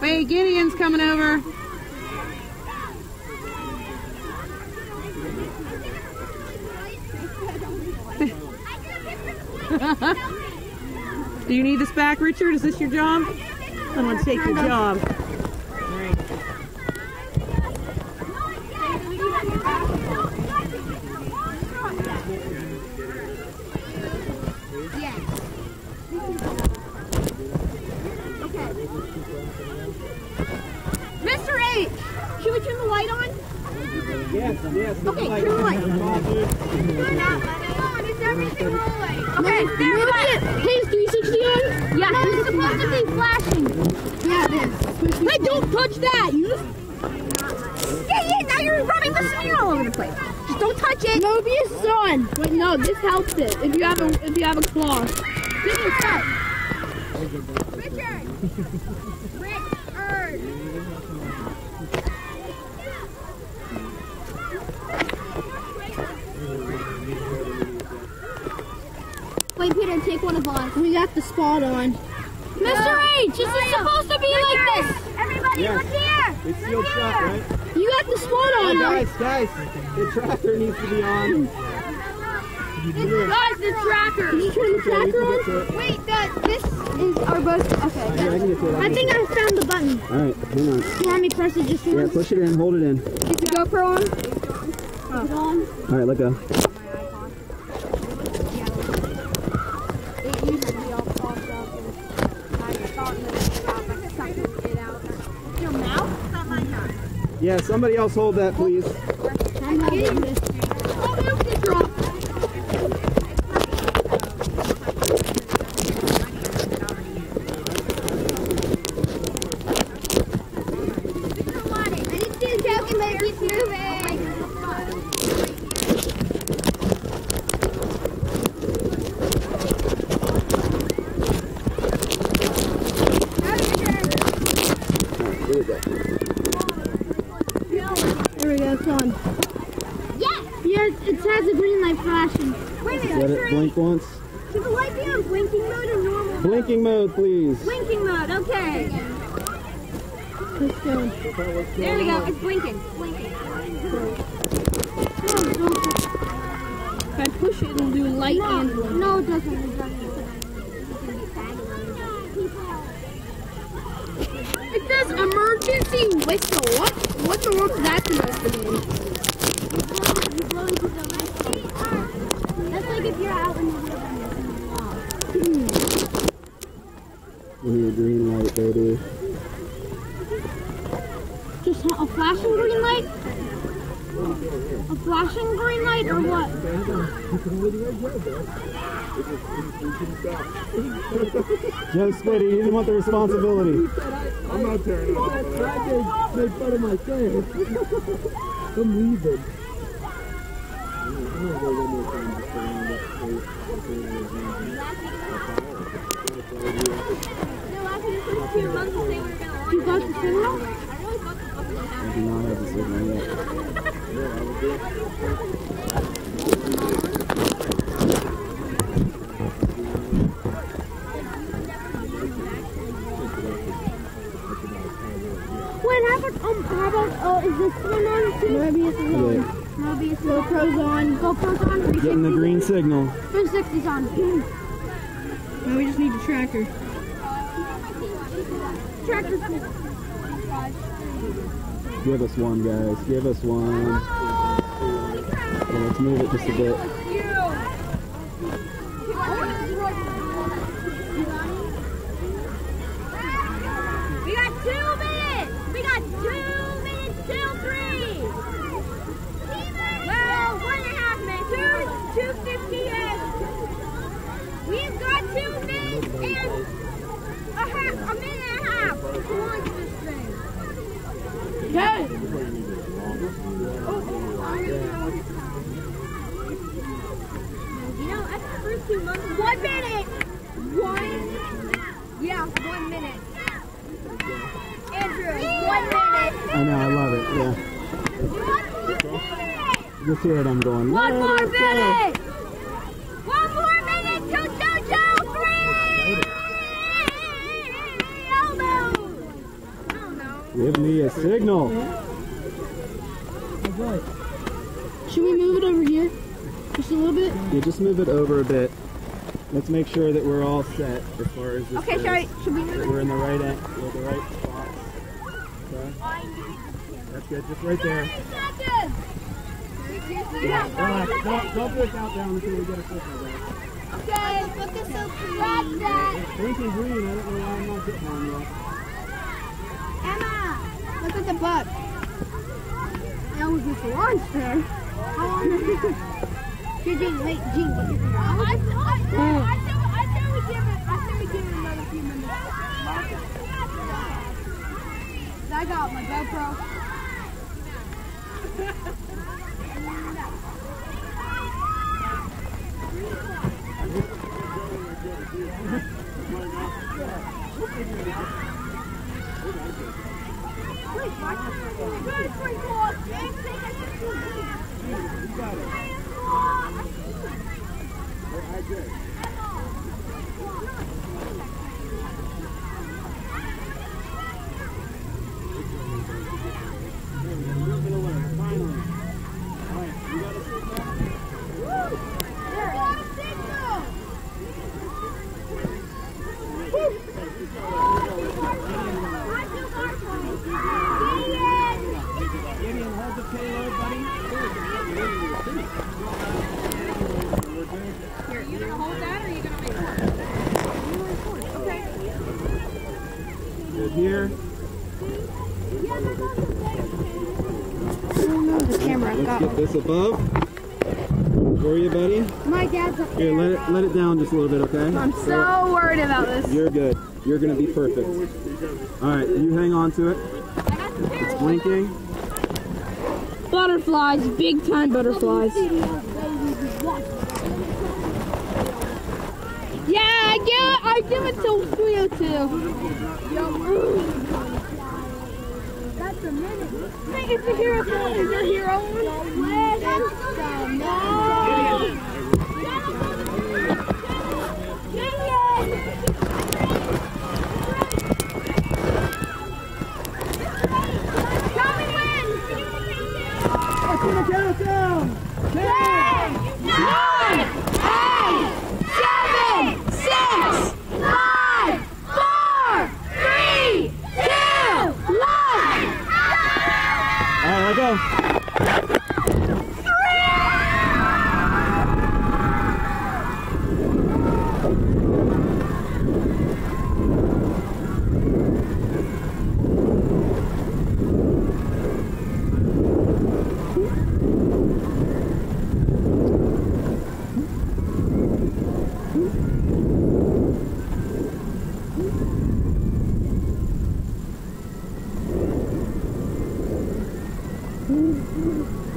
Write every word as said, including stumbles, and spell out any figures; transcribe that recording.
Wait, Gideon's coming over. Do you need this back, Richard? Is this your job? I'm gonna take your job. Mister H, should we turn the light on? Yes, yes. Okay, turn the light on. It's everything rolling. Okay, there we go. Hey, three sixty-eight? Yeah, no, it's supposed to be flashing. Yeah, it is. Hey, don't touch that. You just... Yeah, yeah, now you're rubbing the smear all over the place. Just don't touch it. Mobius sun. Wait, no, this helps it. If you have a, if you have a cloth. Give me a touch. Richard! Richard! Wait, Peter, take one of us. We got the spot on. Mister H, this is supposed to be like this! Everybody, look here! It's sealed shut, right? You got the spot on! Guys, guys, the tractor needs to be on. Guys, the tracker! Did you turn the tracker on? Wait, that this is our boat. Okay. I think I found the button. Alright, hang on. You want me to press it just once? Yeah, push it in, hold it in. Is the GoPro on? Oh. Is it on? Alright, let go. It used to be all popped up and I thought in the shop I sucked it out. Your mouth? Not my mouth. Yeah, somebody else hold that, please. I'm not getting this. There we go, it's on. Yes! Yeah, it has a green light flashing. Wait a minute, let it blink once. Should the light be on blinking mode or normal mode? Blinking mode, please. Blinking mode, okay. Let's go. There we go, it's blinking. Blinking. If I push it, it'll do light no, and blink. No, it doesn't. It doesn't. It says emergency whistle. What? What the world's that supposed to mean? You blow into the light. That's like if you're out in the wilderness. We need a green light, baby. Just a flashing green light? A flashing green light or what? Joe Smitty, you didn't want the responsibility. I'm not tearing off. I tried to make fun of my face. I'm leaving. I'm gonna go one more time just around that place. You got the signal? I do not have the signal yet. What happened? Um, how about, oh, is this one on too? Mobius is on. Yeah. Mobius is on. GoPro's on. GoPro's on. You're getting the green signal. three sixty's on. Mm. Now we just need the tracker. Tracker's on. Give us one, guys. Give us one. So let's move it just a bit. We got two minutes! We got two minutes till three! Well, one and a half minutes. Two, two fifty-eight. We've got two minutes and a half, a minute and a half. Okay. You know, I think the first two months. One minute. One. Yeah, one minute. Andrew, one minute. I know, I love it. Yeah. You can see what I'm going. One more minute. One more minute to JoJoIII. Give me a signal. Should we move it over here? Just a little bit? Yeah, just move it over a bit. Let's make sure that we're all set as far as this okay, goes. Okay, should we move that it? We're in the right end, we're the right spot. Okay. That's good, just right there. Yeah, relax. Don't, don't push out down until we get a signal back. Okay, look at so green. It's blinking green, I don't know why I'm not getting on yet. Look at the butt. That was just launched there. How long did it take? J J, wait, G. I said we give it, I said we give it another few minutes. I got my GoPro. Here. I don't know the camera. Let's got get this above. Where are you, buddy? My dad's up here. Here, let it, let it down just a little bit, okay? I'm so, so worried about this. You're good. You're going to be perfect. All right, you hang on to it. It's blinking. Butterflies, big time butterflies. Yeah, I give it, I give it to three oh two. Yo, that's a minute. Hey, it's a hero film. Is your hero one? Let us go. Come and win. Let's go countdown. Ten. Nine. Ooh.